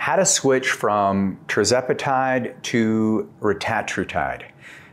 how to switch from tirzepatide to retatrutide.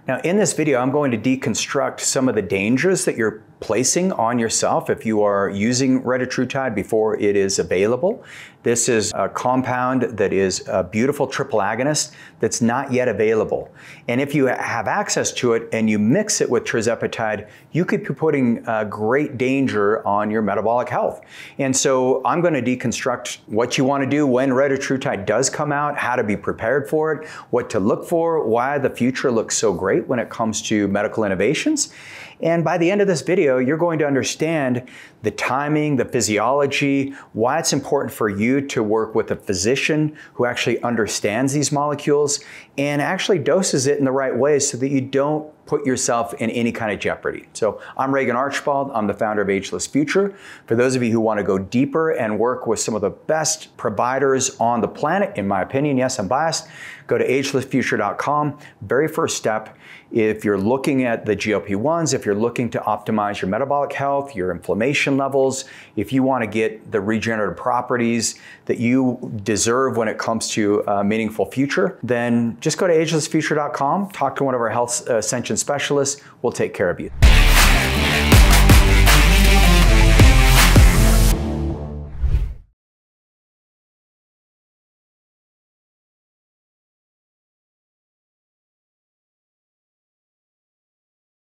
Now, in this video, I'm going to deconstruct some of the dangers that you're placing on yourself if you are using retatrutide before it is available. This is a compound that is a beautiful triple agonist that's not yet available. And if you have access to it and you mix it with tirzepatide, you could be putting great danger on your metabolic health. And so I'm going to deconstruct what you want to do when retatrutide does come out, how to be prepared for it, what to look for, why the future looks so great when it comes to medical innovations. And by the end of this video, you're going to understand the timing, the physiology, why it's important for you to work with a physician who actually understands these molecules and actually doses it in the right way so that you don't put yourself in any kind of jeopardy. So I'm Reagan Archibald. I'm the founder of Ageless Future. For those of you who want to go deeper and work with some of the best providers on the planet, in my opinion, yes, I'm biased, go to agelessfuture.com. Very first step, if you're looking at the GLP-1s, if you're looking to optimize your metabolic health, your inflammation levels, if you want to get the regenerative properties that you deserve when it comes to a meaningful future, then just go to agelessfuture.com, talk to one of our health ascension specialists. Will take care of you.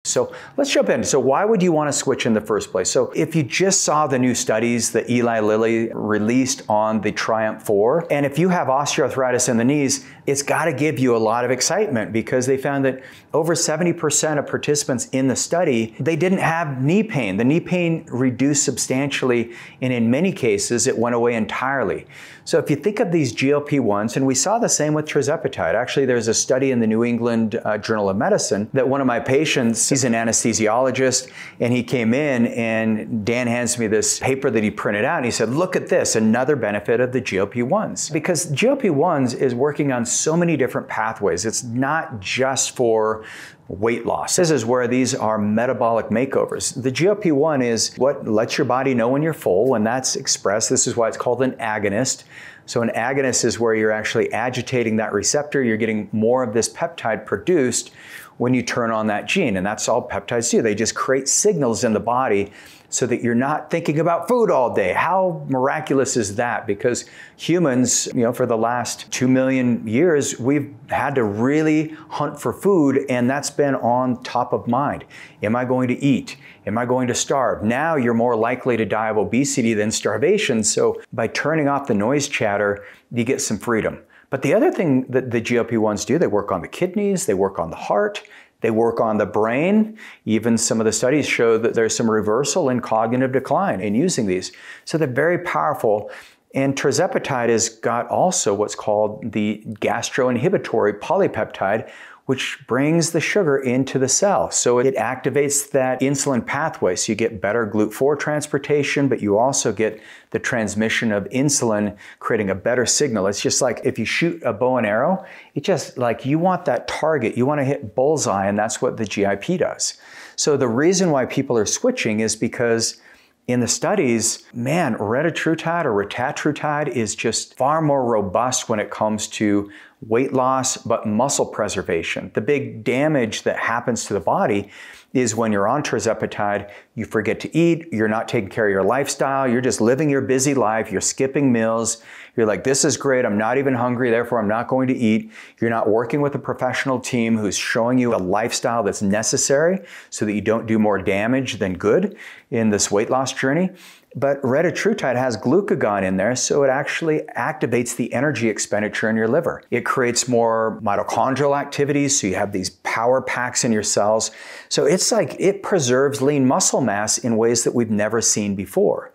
So let's jump in. So why would you want to switch in the first place? So if you just saw the new studies that Eli Lilly released on the Triumph 4, and if you have osteoarthritis in the knees, it's got to give you a lot of excitement because they found that over 70% of participants in the study, they didn't have knee pain. The knee pain reduced substantially, and in many cases, it went away entirely. So if you think of these GLP-1s, and we saw the same with tirzepatide. Actually, there's a study in the New England Journal of Medicine that one of my patients, he's an anesthesiologist, and he came in and Dan hands me this paper that he printed out and he said, look at this, another benefit of the GLP-1s. Because GLP-1s is working on so many different pathways. It's not just for weight loss. This is where these are metabolic makeovers. The GLP-1 is what lets your body know when you're full, and that's expressed. This is why it's called an agonist. So an agonist is where you're actually agitating that receptor. You're getting more of this peptide produced when you turn on that gene, and that's all peptides do. They just create signals in the body so that you're not thinking about food all day. How miraculous is that? Because humans, you know, for the last 2 million years, we've had to really hunt for food, and that's been on top of mind. Am I going to eat? Am I going to starve? Now you're more likely to die of obesity than starvation. So by turning off the noise chatter, you get some freedom. But the other thing that the GLP-1s do, they work on the kidneys, they work on the heart, they work on the brain. Even some of the studies show that there's some reversal in cognitive decline in using these. So they're very powerful. And tirzepatide has got also what's called the gastroinhibitory polypeptide, which brings the sugar into the cell. So it activates that insulin pathway. So you get better GLUT4 transportation, but you also get the transmission of insulin, creating a better signal. It's just like if you shoot a bow and arrow, it just like you want that target, you want to hit bullseye, and that's what the GIP does. So the reason why people are switching is because in the studies, man, retatrutide or retatrutide is just far more robust when it comes to weight loss, but muscle preservation. The big damage that happens to the body is when you're on tirzepatide, you forget to eat, you're not taking care of your lifestyle, you're just living your busy life, you're skipping meals, you're like, this is great, I'm not even hungry, therefore I'm not going to eat. You're not working with a professional team who's showing you a lifestyle that's necessary so that you don't do more damage than good in this weight loss journey. But retatrutide has glucagon in there, so it actually activates the energy expenditure in your liver. It creates more mitochondrial activities, so you have these power packs in your cells. So it's like it preserves lean muscle mass in ways that we've never seen before.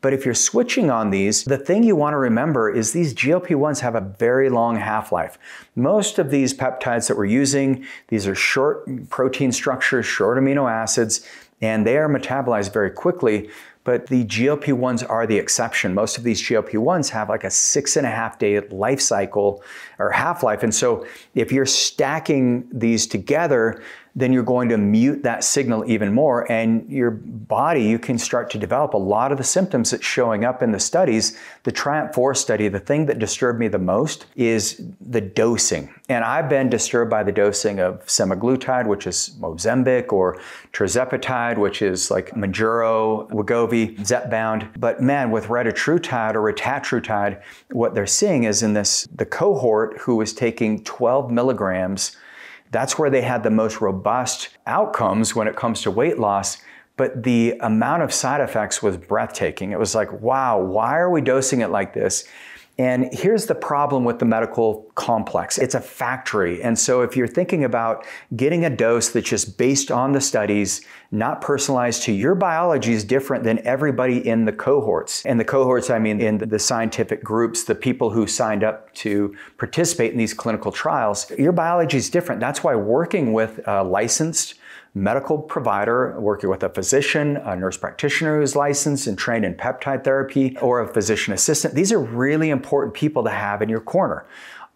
But if you're switching on these, the thing you want to remember is these GLP-1s have a very long half-life. Most of these peptides that we're using, these are short protein structures, short amino acids, and they are metabolized very quickly. But the GLP-1s are the exception. Most of these GLP-1s have like a 6.5-day life cycle or half-life. And so if you're stacking these together, then you're going to mute that signal even more, and your body, you can start to develop a lot of the symptoms that's showing up in the studies. The Triumph 4 study, the thing that disturbed me the most is the dosing. And I've been disturbed by the dosing of semaglutide, which is Ozempic, or Tirzepatide, which is like Mounjaro, Wegovy, Zepbound. But man, with Retatrutide or Retatrutide, what they're seeing is in this, the cohort who was taking 12 milligrams, that's where they had the most robust outcomes when it comes to weight loss, but the amount of side effects was breathtaking. It was like, wow, why are we dosing it like this? And here's the problem with the medical complex. It's a factory. And so if you're thinking about getting a dose that's just based on the studies, not personalized to your biology, is different than everybody in the cohorts. And the cohorts, I mean, in the scientific groups, the people who signed up to participate in these clinical trials, your biology is different. That's why working with a licensed medical provider, working with a physician, a nurse practitioner who's licensed and trained in peptide therapy, or a physician assistant, these are really important people to have in your corner.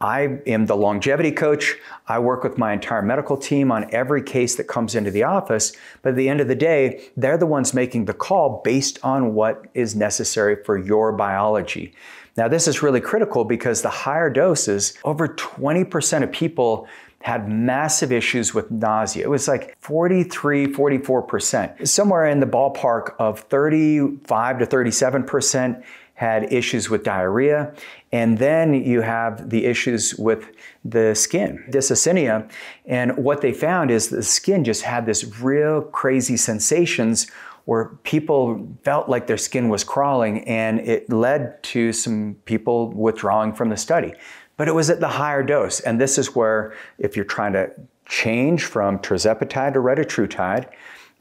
I am the longevity coach. I work with my entire medical team on every case that comes into the office, but at the end of the day, they're the ones making the call based on what is necessary for your biology. Now, this is really critical because the higher doses, over 20% of people had massive issues with nausea. It was like 43, 44%. Somewhere in the ballpark of 35 to 37% had issues with diarrhea. And then you have the issues with the skin, dyssynchrony. And what they found is the skin just had this real crazy sensations where people felt like their skin was crawling, and it led to some people withdrawing from the study. But it was at the higher dose. And this is where, if you're trying to change from tirzepatide to retatrutide,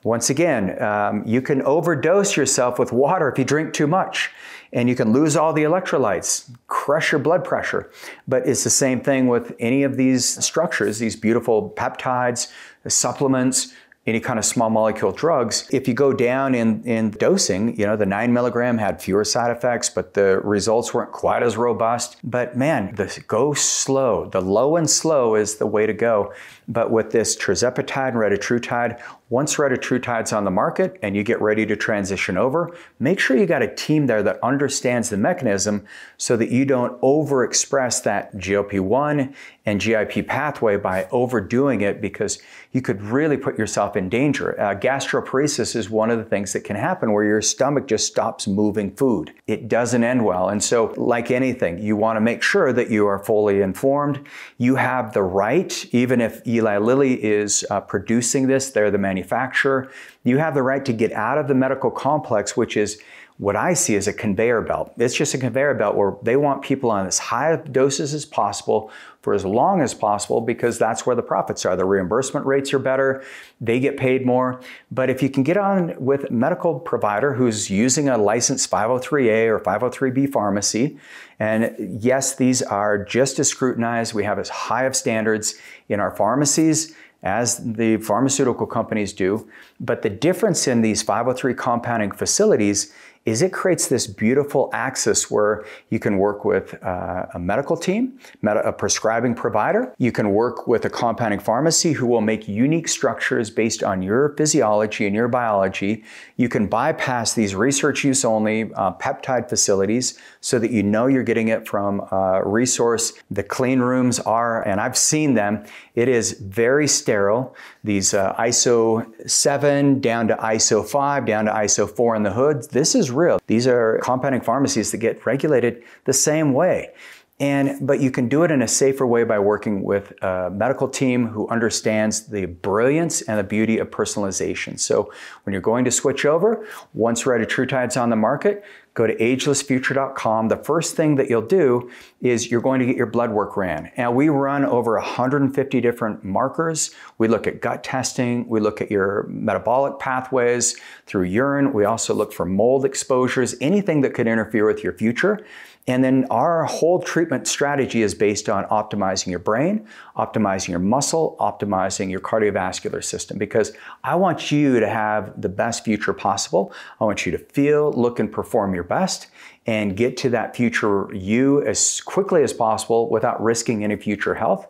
once again, you can overdose yourself with water if you drink too much, and you can lose all the electrolytes, crush your blood pressure. But it's the same thing with any of these structures, these beautiful peptides, supplements, any kind of small molecule drugs. If you go down in dosing, you know, the 9 milligram had fewer side effects, but the results weren't quite as robust. But man, go slow. The low and slow is the way to go. But with this tirzepatide and retatrutide, once retatrutide's on the market and you get ready to transition over, make sure you got a team there that understands the mechanism so that you don't overexpress that GLP-1 and GIP pathway by overdoing it, because you could really put yourself in danger. Gastroparesis is one of the things that can happen where your stomach just stops moving food. It doesn't end well. And so, like anything, you want to make sure that you are fully informed. You have the right, even if Eli Lilly is producing this, they're the manufacturer, you have the right to get out of the medical complex, which is what I see as a conveyor belt. It's just a conveyor belt where they want people on as high doses as possible for as long as possible, because that's where the profits are. The reimbursement rates are better, they get paid more. But if you can get on with a medical provider who's using a licensed 503A or 503B pharmacy, and yes, these are just as scrutinized, we have as high of standards in our pharmacies as the pharmaceutical companies do. But the difference in these 503 compounding facilities is it creates this beautiful axis where you can work with a medical team, a prescribing provider. You can work with a compounding pharmacy who will make unique structures based on your physiology and your biology. You can bypass these research use only peptide facilities so that you know you're getting it from a resource. The clean rooms are, and I've seen them, it is very sterile. These ISO 7 down to ISO 5, down to ISO 4 in the hood. This is real. These are compounding pharmacies that get regulated the same way. But you can do it in a safer way by working with a medical team who understands the brilliance and the beauty of personalization. So when you're going to switch over, once retatrutide's on the market, go to agelessfuture.com. The first thing that you'll do is you're going to get your blood work ran. Now, we run over 150 different markers. We look at gut testing. We look at your metabolic pathways through urine. We also look for mold exposures, anything that could interfere with your future. And then our whole treatment strategy is based on optimizing your brain, optimizing your muscle, optimizing your cardiovascular system, because I want you to have the best future possible. I want you to feel, look, and perform your best and get to that future you as quickly as possible without risking any future health.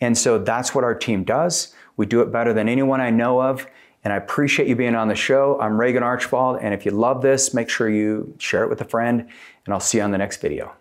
And so that's what our team does. We do it better than anyone I know of. And I appreciate you being on the show. I'm Reagan Archibald. And if you love this, make sure you share it with a friend. And I'll see you on the next video.